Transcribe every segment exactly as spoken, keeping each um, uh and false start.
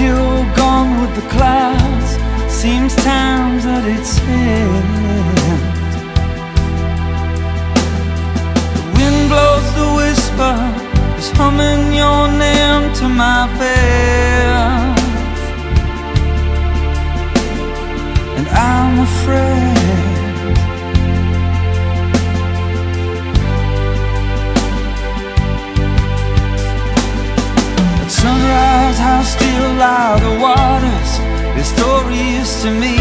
you're gone with the clouds. Seems time's at its end. The wind blows the whisper, is humming your name to my face, and I'm afraid. Sunrise, how still lie the waters, the story is to me,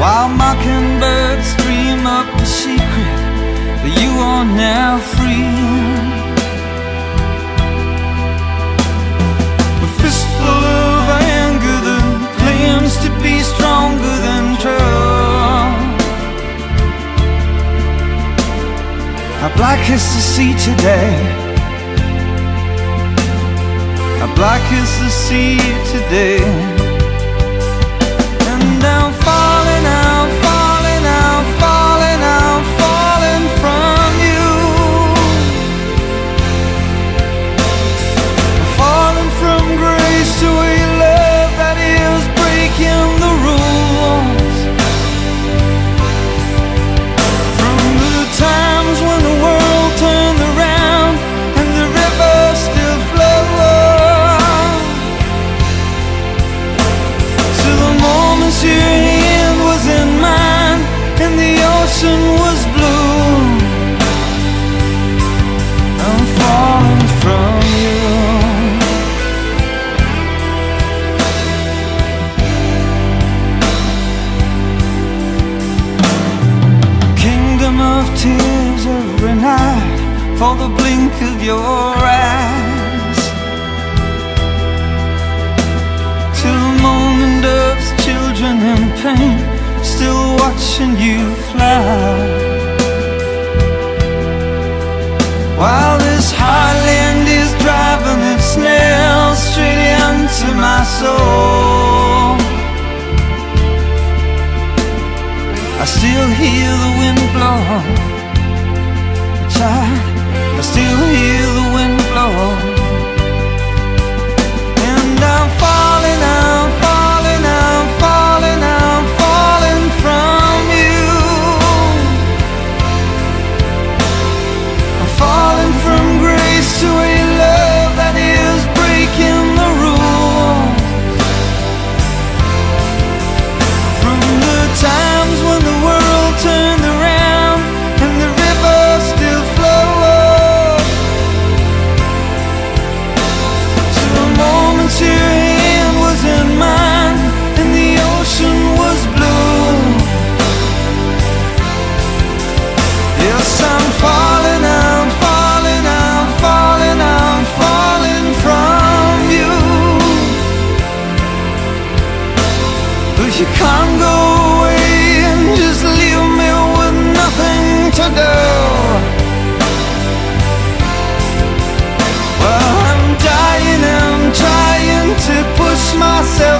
while mockingbirds dream up the secret that you are now free. A fistful of anger that claims to be stronger than truth. How black is the sea today? How black is the sea today? And I'm falling out, falling out, falling out, falling from you. Falling from grace to a love that is breaking the rules. From the times when the world turned around and the river still flowed, to the moments your hand was in mine and the ocean was blue. I'm falling from you. Kingdom of tears every night for the blink of your eyes, till the moment earth's children in pain still watching you fly, while this highland is driving its nails straight into my soul. I still hear the wind blow, I, I still hear the wind blow, and I'm falling out, falling out, falling out, falling from you. I'm falling from grace to a love that is breaking the rules. From the times when the world turned around and the river still flowed, to the moments your hand was in mine and the ocean was blue. Yes, I'm falling out, falling out, falling out, falling from you. But you can't go away and just leave me with nothing to do. Well, I'm dying, I'm trying to push myself